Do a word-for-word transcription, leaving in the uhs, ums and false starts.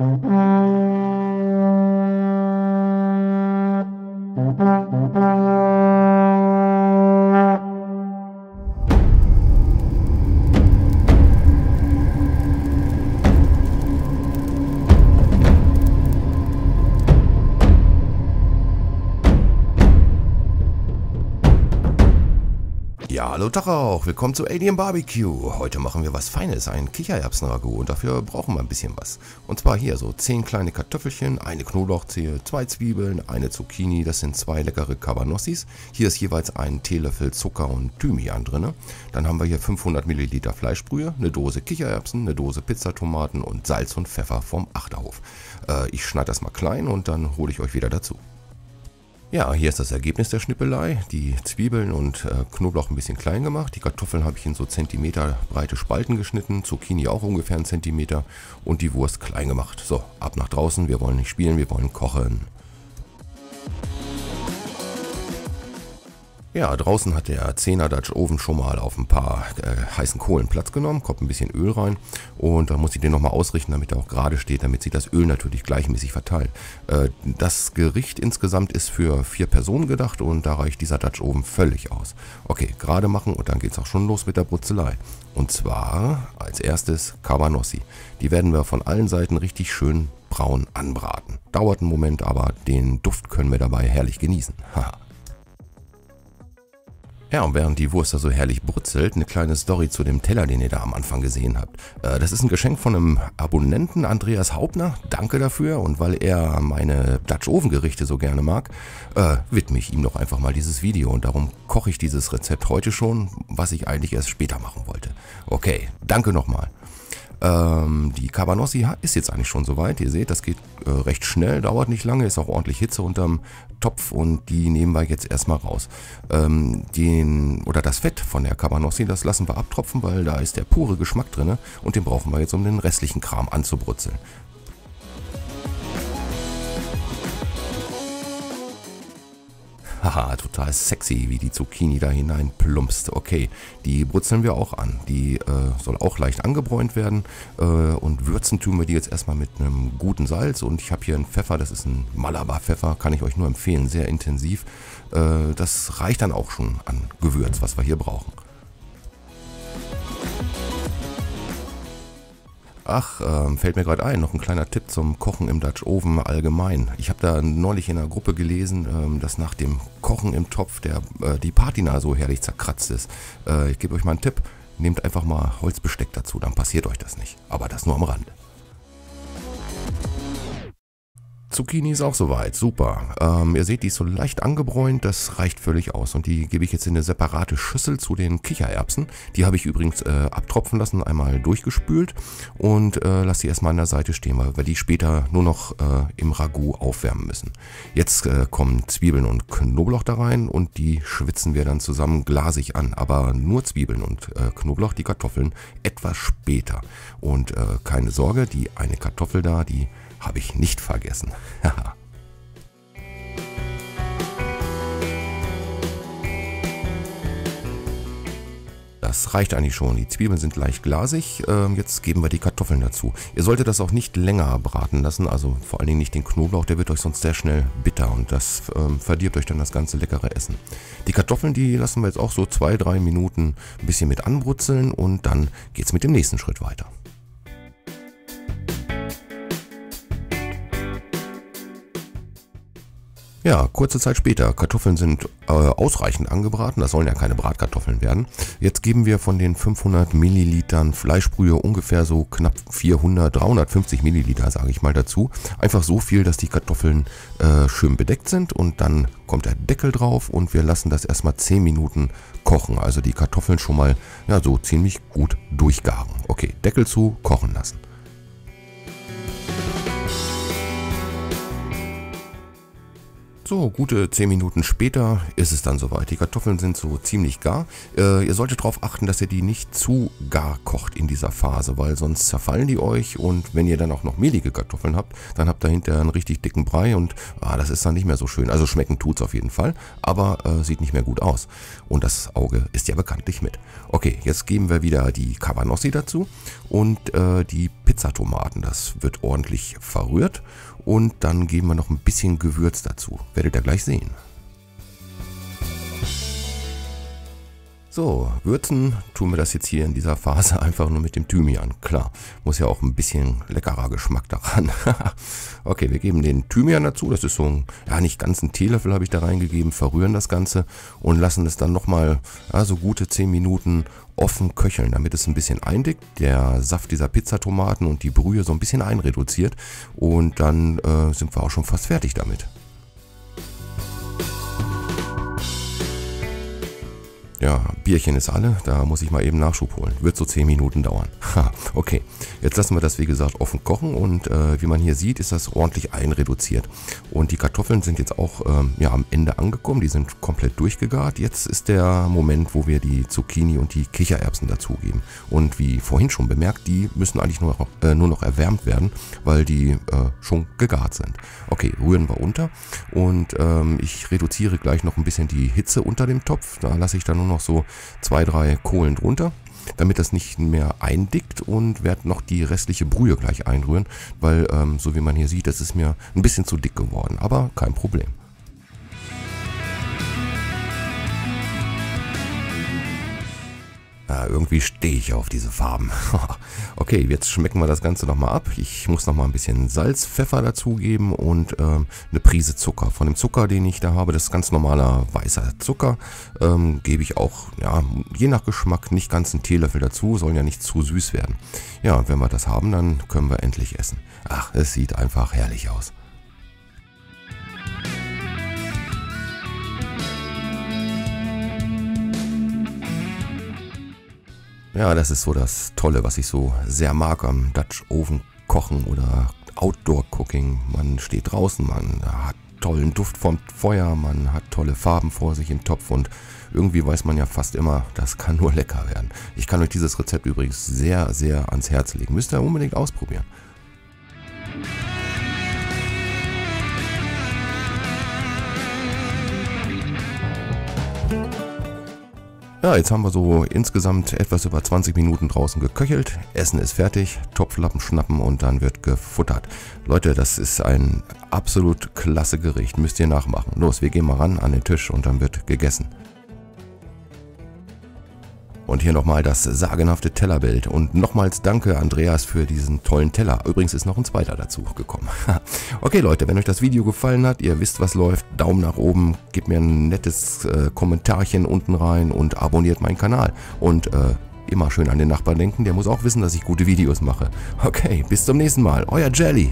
Ja, hallo Tachauch, willkommen zu Alien Barbecue. Heute machen wir was Feines, ein Kichererbsen-Ragout, und dafür brauchen wir ein bisschen was. Und zwar hier so zehn kleine Kartoffelchen, eine Knoblauchzehe, zwei Zwiebeln, eine Zucchini, das sind zwei leckere Cabanossis. Hier ist jeweils ein Teelöffel Zucker und Thymian drin. Dann haben wir hier fünfhundert Milliliter Fleischbrühe, eine Dose Kichererbsen, eine Dose Pizzatomaten und Salz und Pfeffer vom Achterhof. Äh, ich schneide das mal klein und dann hole ich euch wieder dazu. Ja, hier ist das Ergebnis der Schnippelei. Die Zwiebeln und äh, Knoblauch ein bisschen klein gemacht. Die Kartoffeln habe ich in so Zentimeter breite Spalten geschnitten. Zucchini auch ungefähr einen Zentimeter. Und die Wurst klein gemacht. So, ab nach draußen. Wir wollen nicht spielen, wir wollen kochen. Ja, draußen hat der zehner Dutch Oven schon mal auf ein paar äh, heißen Kohlen Platz genommen, kommt ein bisschen Öl rein und dann muss ich den nochmal ausrichten, damit er auch gerade steht, damit sich das Öl natürlich gleichmäßig verteilt. Äh, das Gericht insgesamt ist für vier Personen gedacht und da reicht dieser Dutch Oven völlig aus. Okay, gerade machen und dann geht's auch schon los mit der Brutzelei. Und zwar als erstes Cabanossi. Die werden wir von allen Seiten richtig schön braun anbraten. Dauert einen Moment, aber den Duft können wir dabei herrlich genießen. Haha. Ja, und während die Wurst da so herrlich brutzelt, eine kleine Story zu dem Teller, den ihr da am Anfang gesehen habt. Das ist ein Geschenk von einem Abonnenten, Andreas Hauptner. Danke dafür, und weil er meine Dutch Oven Gerichte so gerne mag, widme ich ihm doch einfach mal dieses Video. Und darum koche ich dieses Rezept heute schon, was ich eigentlich erst später machen wollte. Okay, danke nochmal. Ähm, die Cabanossi ist jetzt eigentlich schon soweit. Ihr seht, das geht äh, recht schnell, dauert nicht lange, ist auch ordentlich Hitze unterm Topf und die nehmen wir jetzt erstmal raus. Ähm, den, oder das Fett von der Cabanossi, das lassen wir abtropfen, weil da ist der pure Geschmack drin und den brauchen wir jetzt, um den restlichen Kram anzubrutzeln. Haha, total sexy, wie die Zucchini da hinein plumpst. Okay, die brutzeln wir auch an. Die äh, soll auch leicht angebräunt werden. Äh, und würzen tun wir die jetzt erstmal mit einem guten Salz. Und ich habe hier einen Pfeffer, das ist ein Malabar-Pfeffer, kann ich euch nur empfehlen, sehr intensiv. Äh, das reicht dann auch schon an Gewürz, was wir hier brauchen. Ach, ähm, fällt mir gerade ein, noch ein kleiner Tipp zum Kochen im Dutch Oven allgemein. Ich habe da neulich in einer Gruppe gelesen, ähm, dass nach dem Kochen im Topf der, äh, die Patina so herrlich zerkratzt ist. Äh, ich gebe euch mal einen Tipp, nehmt einfach mal Holzbesteck dazu, dann passiert euch das nicht. Aber das nur am Rande. Zucchini ist auch soweit, super. Ähm, ihr seht, die ist so leicht angebräunt, das reicht völlig aus. Und die gebe ich jetzt in eine separate Schüssel zu den Kichererbsen. Die habe ich übrigens äh, abtropfen lassen, einmal durchgespült und äh, lasse die erstmal an der Seite stehen, weil wir die später nur noch äh, im Ragout aufwärmen müssen. Jetzt äh, kommen Zwiebeln und Knoblauch da rein und die schwitzen wir dann zusammen glasig an. Aber nur Zwiebeln und äh, Knoblauch, die Kartoffeln etwas später. Und äh, keine Sorge, die eine Kartoffel da, die habe ich nicht vergessen. Haha. Das reicht eigentlich schon. Die Zwiebeln sind leicht glasig. Ähm, jetzt geben wir die Kartoffeln dazu. Ihr solltet das auch nicht länger braten lassen. Also vor allen Dingen nicht den Knoblauch. Der wird euch sonst sehr schnell bitter. Und das ähm, verdirbt euch dann das ganze leckere Essen. Die Kartoffeln, die lassen wir jetzt auch so zwei, drei Minuten ein bisschen mit anbrutzeln. Und dann geht es mit dem nächsten Schritt weiter. Ja, kurze Zeit später. Kartoffeln sind äh, ausreichend angebraten. Das sollen ja keine Bratkartoffeln werden. Jetzt geben wir von den fünfhundert Millilitern Fleischbrühe ungefähr so knapp vierhundert, dreihundertfünfzig Milliliter, sage ich mal, dazu. Einfach so viel, dass die Kartoffeln äh, schön bedeckt sind. Und dann kommt der Deckel drauf und wir lassen das erstmal zehn Minuten kochen. Also die Kartoffeln schon mal, ja, so ziemlich gut durchgaren. Okay, Deckel zu, kochen lassen. So, gute zehn Minuten später ist es dann soweit. Die Kartoffeln sind so ziemlich gar. Äh, ihr solltet darauf achten, dass ihr die nicht zu gar kocht in dieser Phase, weil sonst zerfallen die euch. Und wenn ihr dann auch noch mehlige Kartoffeln habt, dann habt ihr hinterher einen richtig dicken Brei und ah, das ist dann nicht mehr so schön. Also schmecken tut's auf jeden Fall, aber äh, sieht nicht mehr gut aus. Und das Auge ist ja bekanntlich mit. Okay, jetzt geben wir wieder die Cabanossi dazu und äh, die Pizzatomaten. Das wird ordentlich verrührt. Und dann geben wir noch ein bisschen Gewürz dazu. Werdet ihr gleich sehen. So, würzen tun wir das jetzt hier in dieser Phase einfach nur mit dem Thymian. Klar, muss ja auch ein bisschen leckerer Geschmack daran. Okay, wir geben den Thymian dazu. Das ist so ein, ja nicht ganz einen Teelöffel habe ich da reingegeben. Verrühren das Ganze und lassen es dann nochmal ja, so gute zehn Minuten offen köcheln, damit es ein bisschen eindickt, der Saft dieser Pizzatomaten und die Brühe so ein bisschen einreduziert. Und dann äh, sind wir auch schon fast fertig damit. Ja, Bierchen ist alle, da muss ich mal eben Nachschub holen. Wird so zehn Minuten dauern. Ha, okay, jetzt lassen wir das wie gesagt offen kochen und äh, wie man hier sieht, ist das ordentlich einreduziert. Und die Kartoffeln sind jetzt auch ähm, ja, am Ende angekommen, die sind komplett durchgegart. Jetzt ist der Moment, wo wir die Zucchini und die Kichererbsen dazugeben. Und wie vorhin schon bemerkt, die müssen eigentlich nur noch, äh, nur noch erwärmt werden, weil die äh, schon gegart sind. Okay, rühren wir unter und ähm, ich reduziere gleich noch ein bisschen die Hitze unter dem Topf. Da lasse ich dann nur noch so zwei, drei Kohlen drunter, damit das nicht mehr eindickt, und werde noch die restliche Brühe gleich einrühren, weil ähm, so wie man hier sieht, das ist mir ein bisschen zu dick geworden, aber kein Problem. Ja, irgendwie stehe ich auf diese Farben. Okay, jetzt schmecken wir das Ganze nochmal ab. Ich muss nochmal ein bisschen Salz, Pfeffer dazugeben und ähm, eine Prise Zucker. Von dem Zucker, den ich da habe, das ist ganz normaler weißer Zucker, ähm, gebe ich auch, ja, je nach Geschmack, nicht ganz einen Teelöffel dazu, sollen ja nicht zu süß werden. Ja, und wenn wir das haben, dann können wir endlich essen. Ach, es sieht einfach herrlich aus. Ja, das ist so das Tolle, was ich so sehr mag am Dutch Oven kochen oder Outdoor Cooking. Man steht draußen, man hat tollen Duft vom Feuer, man hat tolle Farben vor sich im Topf und irgendwie weiß man ja fast immer, das kann nur lecker werden. Ich kann euch dieses Rezept übrigens sehr, sehr ans Herz legen. Müsst ihr unbedingt ausprobieren. Ja, jetzt haben wir so insgesamt etwas über zwanzig Minuten draußen geköchelt. Essen ist fertig, Topflappen schnappen und dann wird gefuttert. Leute, das ist ein absolut klasse Gericht, müsst ihr nachmachen. Los, wir gehen mal ran an den Tisch und dann wird gegessen. Und hier nochmal das sagenhafte Tellerbild. Und nochmals danke Andreas für diesen tollen Teller. Übrigens ist noch ein zweiter dazu gekommen. Okay Leute, wenn euch das Video gefallen hat, ihr wisst was läuft, Daumen nach oben, gebt mir ein nettes äh, Kommentarchen unten rein und abonniert meinen Kanal. Und äh, immer schön an den Nachbarn denken, der muss auch wissen, dass ich gute Videos mache. Okay, bis zum nächsten Mal, euer Jelly.